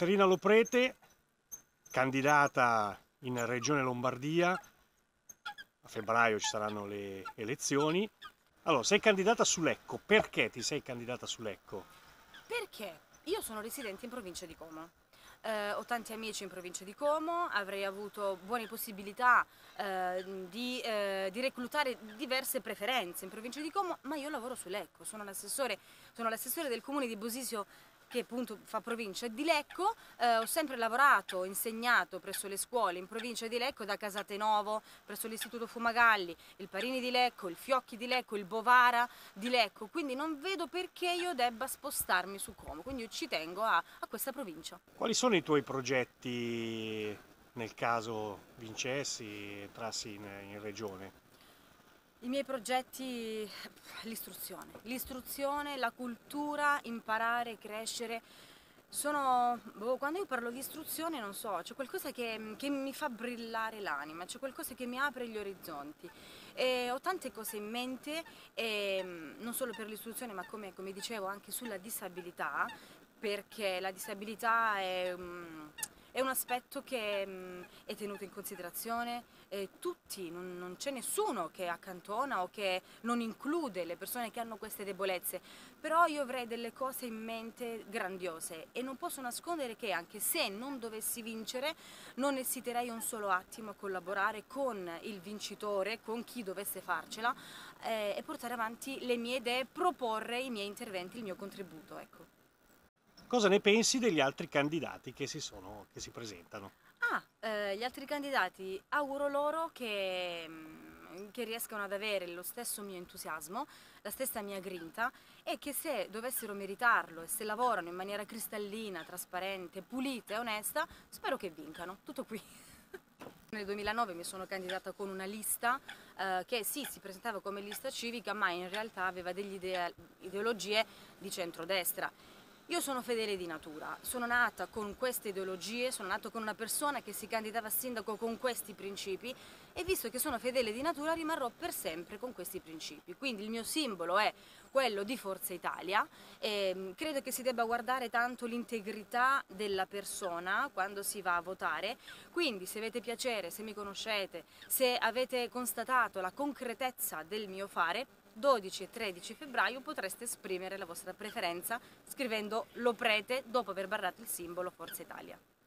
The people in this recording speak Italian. Caterina Loprete, candidata in Regione Lombardia, a febbraio ci saranno le elezioni. Allora, sei candidata su Lecco, perché ti sei candidata su Lecco? Perché io sono residente in provincia di Como. Ho tanti amici in provincia di Como, avrei avuto buone possibilità di reclutare diverse preferenze in provincia di Como, ma io lavoro su Lecco, sono l'assessore del comune di Bosisio, che appunto fa provincia di Lecco. Ho sempre lavorato, insegnato presso le scuole in provincia di Lecco, da Casatenovo, presso l'istituto Fumagalli, il Parini di Lecco, il Fiocchi di Lecco, il Bovara di Lecco, quindi non vedo perché io debba spostarmi su Como, quindi io ci tengo a questa provincia. Quali sono i tuoi progetti nel caso vincessi, entrassi in regione? I miei progetti, l'istruzione, la cultura, imparare, crescere, sono, quando io parlo di istruzione non so, c'è qualcosa che mi fa brillare l'anima, c'è qualcosa che mi apre gli orizzonti. E ho tante cose in mente, non solo per l'istruzione ma come dicevo anche sulla disabilità, perché la disabilità è un aspetto che è tenuto in considerazione, tutti, non c'è nessuno che accantona o che non include le persone che hanno queste debolezze, però io avrei delle cose in mente grandiose e non posso nascondere che anche se non dovessi vincere non esiterei un solo attimo a collaborare con il vincitore, con chi dovesse farcela, e portare avanti le mie idee, proporre i miei interventi, il mio contributo, ecco. Cosa ne pensi degli altri candidati che si presentano? Gli altri candidati, auguro loro che riescano ad avere lo stesso mio entusiasmo, la stessa mia grinta, e che se dovessero meritarlo e se lavorano in maniera cristallina, trasparente, pulita e onesta, spero che vincano. Tutto qui. Nel 2009 mi sono candidata con una lista che sì, si presentava come lista civica, ma in realtà aveva delle ideologie di centrodestra. Io sono fedele di natura, sono nata con queste ideologie, sono nata con una persona che si candidava a sindaco con questi principi e visto che sono fedele di natura rimarrò per sempre con questi principi. Quindi il mio simbolo è quello di Forza Italia e credo che si debba guardare tanto l'integrità della persona quando si va a votare, quindi se avete piacere, se mi conoscete, se avete constatato la concretezza del mio fare, 12 e 13 febbraio potreste esprimere la vostra preferenza scrivendo Loprete dopo aver barrato il simbolo Forza Italia.